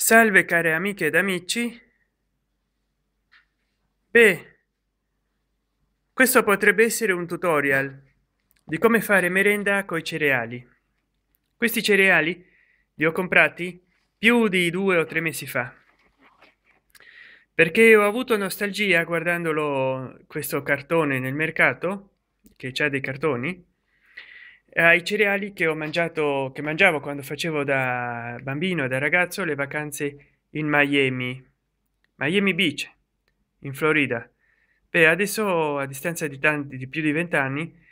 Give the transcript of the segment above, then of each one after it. Salve care amiche ed amici. Beh, questo potrebbe essere un tutorial di come fare merenda coi cereali. Questi cereali li ho comprati più di 2 o 3 mesi fa, perché ho avuto nostalgia guardandolo questo cartone nel mercato, che c'ha dei cartoni, ai cereali che mangiavo quando facevo da bambino e da ragazzo le vacanze in Miami Beach in Florida. Beh, adesso, a distanza di più di 20 anni,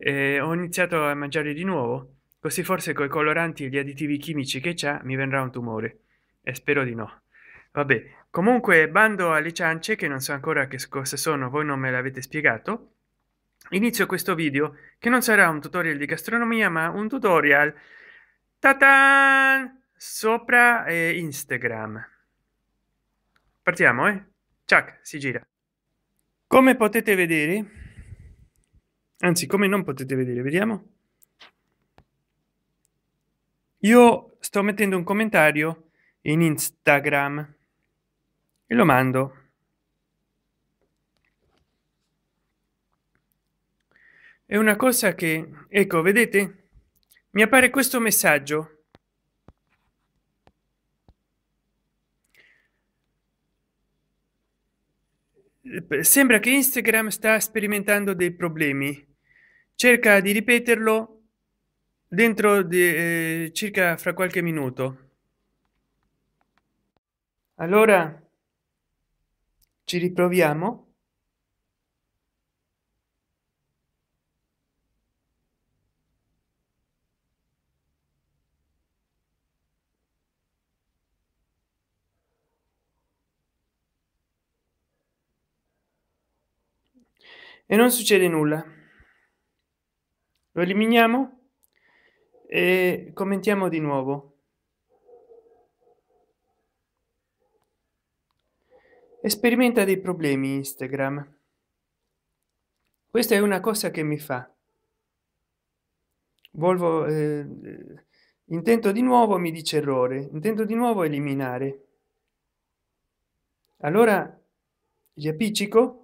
ho iniziato a mangiare di nuovo, così forse coi coloranti e gli additivi chimici che c'ha mi verrà un tumore, e spero di no. Vabbè, comunque bando alle ciance, che non so ancora che cosa sono, voi non me l'avete spiegato. Inizio questo video, che non sarà un tutorial di gastronomia, ma un tutorial ta-tan! Sopra Instagram. Partiamo, ciak, si gira. Come potete vedere, anzi come non potete vedere, vediamo, io sto mettendo un commentario in Instagram e lo mando. È una cosa che, ecco, vedete, mi appare questo messaggio. Sembra che Instagram sta sperimentando dei problemi. Cerca di ripeterlo dentro circa fra qualche minuto. Allora ci riproviamo. E non succede nulla. Lo eliminiamo e commentiamo di nuovo e sperimenta dei problemi Instagram. Questa è una cosa che mi fa intento di nuovo, mi dice errore, intento di nuovo eliminare. Allora gli appiccico.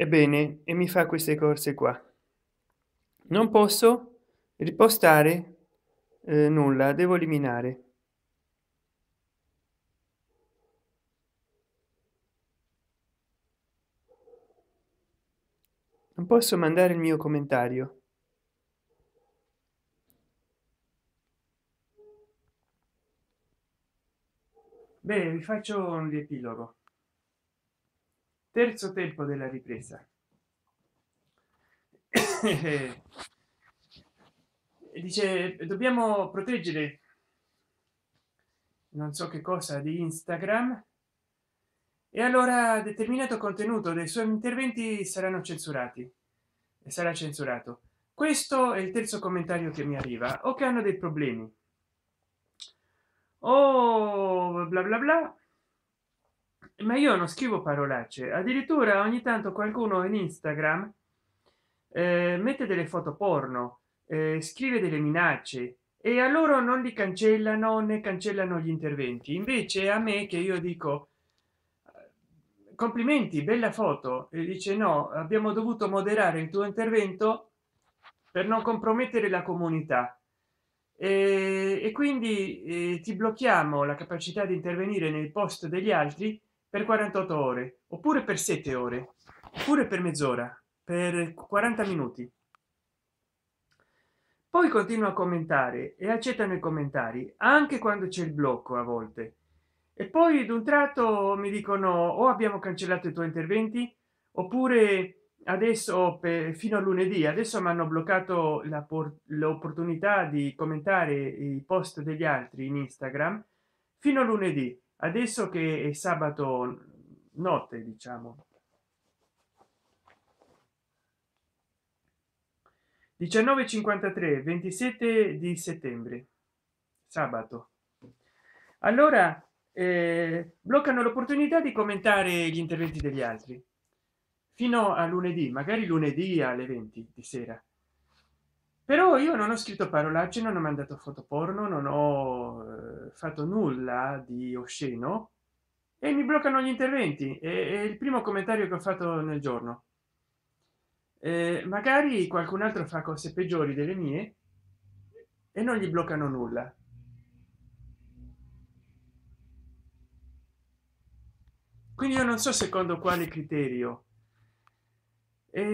Ebbene, e mi fa queste cose qua. Non posso ripostare nulla, devo eliminare. Non posso mandare il mio commentario. Bene, vi faccio un riepilogo. Terzo tempo della ripresa. Dice: dobbiamo proteggere non so che cosa di Instagram, e allora determinato contenuto dei suoi interventi saranno censurati e sarà censurato. Questo è il terzo commentario che mi arriva. O che hanno dei problemi, o bla bla bla. Ma io non scrivo parolacce, addirittura ogni tanto qualcuno in Instagram mette delle foto porno, scrive delle minacce, e a loro non li cancellano né cancellano gli interventi. Invece a me, che io dico complimenti, bella foto, e dice no, abbiamo dovuto moderare il tuo intervento per non compromettere la comunità, e quindi ti blocchiamo la capacità di intervenire nei post degli altri per 48 ore, oppure per 7 ore, oppure per mezz'ora, per 40 minuti. Poi continua a commentare e accettano i commentari anche quando c'è il blocco a volte, e poi d'un tratto mi dicono o abbiamo cancellato i tuoi interventi, oppure adesso fino a lunedì adesso mi hanno bloccato l'opportunità di commentare i post degli altri in Instagram fino a lunedì, adesso che è sabato notte, diciamo. (19:53, 27 di settembre, sabato). Allora bloccano l'opportunità di commentare gli interventi degli altri fino a lunedì, magari lunedì alle 20 di sera. Però io non ho scritto parolacce, non ho mandato foto porno, non ho fatto nulla di osceno e mi bloccano gli interventi. È il primo commentario che ho fatto nel giorno. Magari qualcun altro fa cose peggiori delle mie e non gli bloccano nulla. Quindi io non so secondo quale criterio.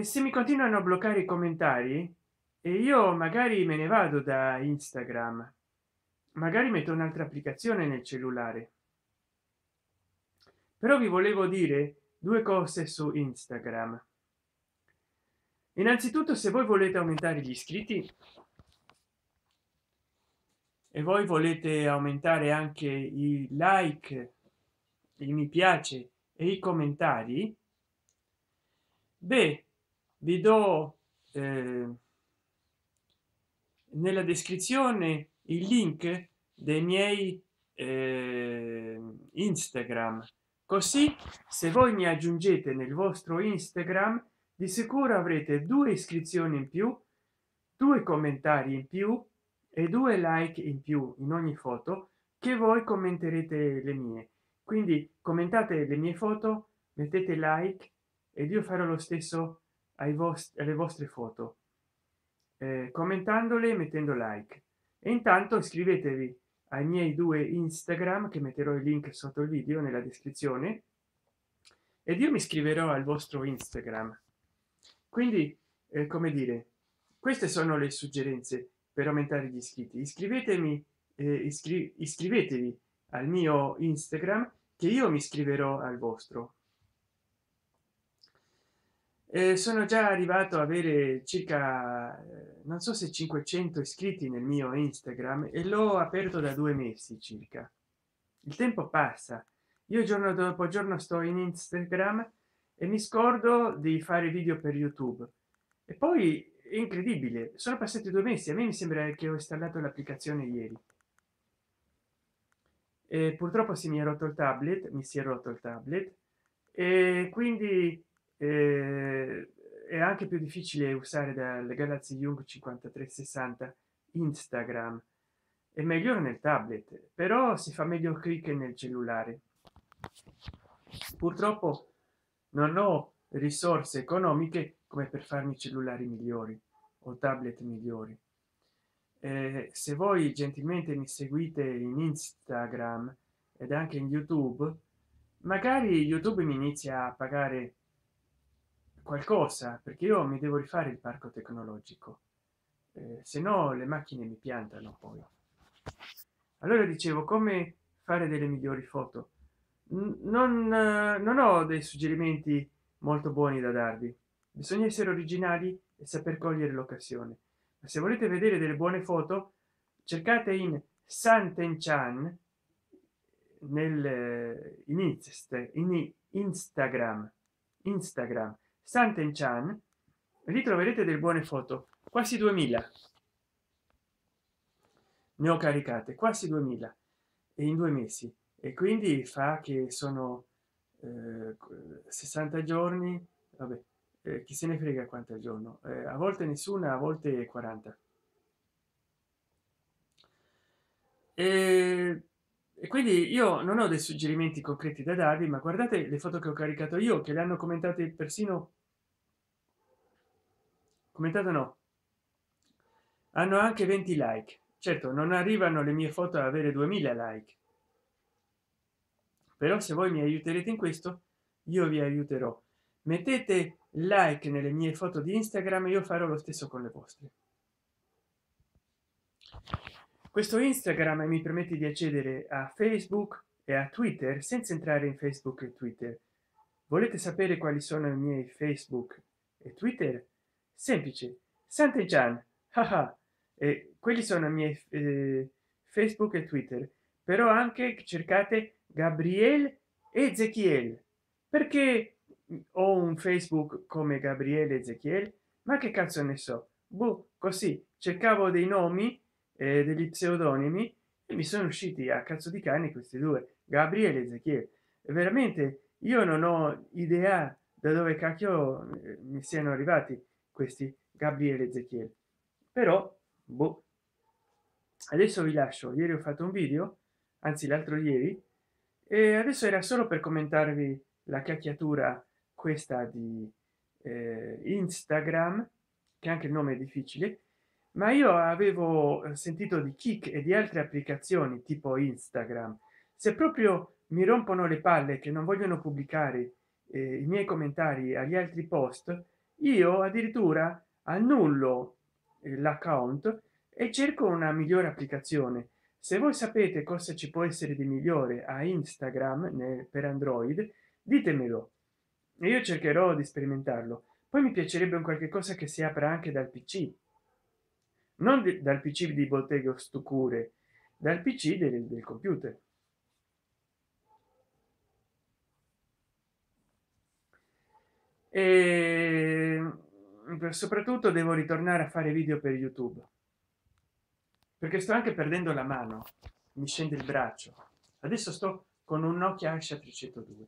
Se mi continuano a bloccare i commentari e io magari me ne vado da Instagram, magari metto un'altra applicazione nel cellulare. Però vi volevo dire due cose su Instagram. Innanzitutto, se voi volete aumentare gli iscritti e voi volete aumentare anche i like, i mi piace e i commentari, beh, vi do nella descrizione il link dei miei Instagram, così se voi mi aggiungete nel vostro Instagram di sicuro avrete 2 iscrizioni in più, 2 commentari in più e 2 like in più in ogni foto che voi commenterete le mie. Quindi commentate le mie foto, mettete like ed io farò lo stesso alle vostre foto, commentandole e mettendo like. E intanto iscrivetevi ai miei 2 Instagram, che metterò il link sotto il video nella descrizione, ed io mi iscriverò al vostro Instagram. Quindi come dire, queste sono le suggerenze per aumentare gli iscritti. Iscrivetevi al mio Instagram, che io mi iscriverò al vostro. Sono già arrivato a avere circa non so se 500 iscritti nel mio Instagram e l'ho aperto da 2 mesi circa. Il tempo passa, io giorno dopo giorno sto in Instagram e mi scordo di fare video per YouTube, e poi è incredibile, sono passati 2 mesi. A me mi sembra che ho installato l'applicazione ieri. Purtroppo mi si è rotto il tablet e quindi è anche più difficile usare dal Galaxy Young 5360 Instagram. È meglio nel tablet, però si fa meglio click nel cellulare. Purtroppo non ho risorse economiche come per farmi cellulari migliori o tablet migliori. Se voi gentilmente mi seguite in Instagram ed anche in YouTube, magari YouTube mi inizia a pagare qualcosa, perché io mi devo rifare il parco tecnologico, se no le macchine mi piantano poi. Allora dicevo, come fare delle migliori foto? Non ho dei suggerimenti molto buoni da darvi. Bisogna essere originali e saper cogliere l'occasione. Ma se volete vedere delle buone foto, cercate in San Ten Chan in Instagram San Ten Chan, lì troverete delle buone foto. Quasi 2000 ne ho caricate, quasi 2000 e in 2 mesi, e quindi fa che sono 60 giorni. Vabbè, chi se ne frega quanto al giorno, a volte nessuna, a volte 40. E quindi io non ho dei suggerimenti concreti da darvi, ma guardate le foto che ho caricato io, che le hanno commentate persino, commentato no, hanno anche 20 like. Certo, non arrivano le mie foto ad avere 2000 like, però se voi mi aiuterete in questo, io vi aiuterò. Mettete like nelle mie foto di Instagram e io farò lo stesso con le vostre. Questo Instagram mi permette di accedere a Facebook e a Twitter senza entrare in Facebook e Twitter. Volete sapere quali sono i miei Facebook e Twitter? Semplice, San Ten Chan. E quelli sono i miei Facebook e Twitter. Però anche cercate Gabriele Ezechiel, perché ho un Facebook come Gabriele Ezechiel, ma che cazzo ne so, boh, così cercavo dei nomi, degli pseudonimi, e mi sono usciti a cazzo di cane questi 2, Gabriele Ezechiel. Veramente io non ho idea da dove cacchio mi siano arrivati questi Gabriele Ezechiel. però boh. Adesso vi lascio. Ieri ho fatto un video, anzi l'altro ieri, e adesso era solo per commentarvi la chiacchiatura questa di Instagram, che anche il nome è difficile, ma io avevo sentito di Kick e di altre applicazioni tipo Instagram. Se proprio mi rompono le palle che non vogliono pubblicare i miei commentari agli altri post, io addirittura annullo l'account e cerco una migliore applicazione. Se voi sapete cosa ci può essere di migliore a Instagram per Android, ditemelo e io cercherò di sperimentarlo. Poi mi piacerebbe un qualche cosa che si apra anche dal PC, non dal PC di Bottega o Stucure, dal PC del computer. E soprattutto devo ritornare a fare video per YouTube, perché sto anche perdendo la mano, mi scende il braccio. Adesso sto con un Nokia Asha 302.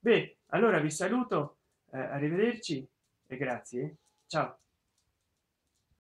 Beh, allora vi saluto, arrivederci e grazie, ciao.